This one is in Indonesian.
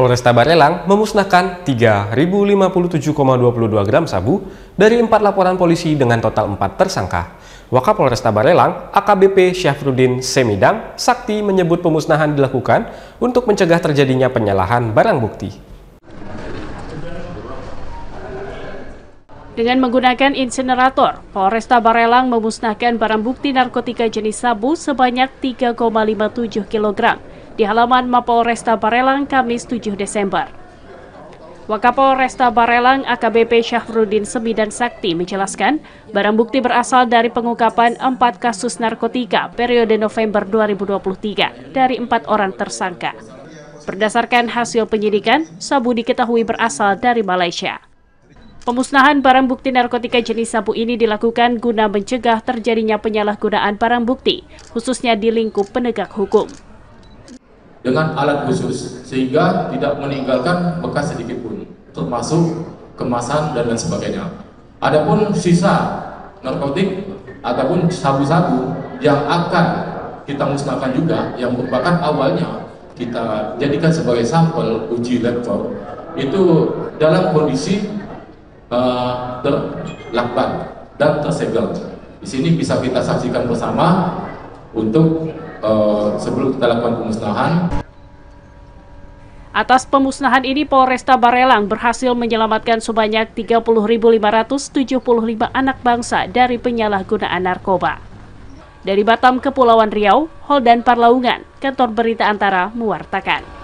Mapolresta Barelang memusnahkan 3.057,22 gram sabu dari 4 laporan polisi dengan total 4 tersangka. Wakapolresta Barelang, AKBP Syafrudin Semidang Sakti menyebut pemusnahan dilakukan untuk mencegah terjadinya penyalahan barang bukti. Dengan menggunakan insinerator, Polresta Barelang memusnahkan barang bukti narkotika jenis sabu sebanyak 3,57 kg. Di halaman Mapolresta Barelang Kamis 7 Desember. Wakapolresta Barelang AKBP Syafrudin Semidang Sakti menjelaskan, barang bukti berasal dari pengungkapan 4 kasus narkotika periode November 2023 dari 4 orang tersangka. Berdasarkan hasil penyidikan, sabu diketahui berasal dari Malaysia. Pemusnahan barang bukti narkotika jenis sabu ini dilakukan guna mencegah terjadinya penyalahgunaan barang bukti, khususnya di lingkup penegak hukum. Dengan alat khusus sehingga tidak meninggalkan bekas sedikit pun, termasuk kemasan dan lain sebagainya. Adapun sisa narkotik ataupun sabu-sabu yang akan kita musnahkan juga, yang merupakan awalnya kita jadikan sebagai sampel uji lab itu dalam kondisi terlakban dan tersegel. Di sini bisa kita saksikan bersama untuk sebelum kita lakukan pemusnahan. Atas pemusnahan ini, Polresta Barelang berhasil menyelamatkan sebanyak 30.575 anak bangsa dari penyalahgunaan narkoba. Dari Batam, Kepulauan Riau, Holdan Parlaungan, Kantor Berita Antara mewartakan.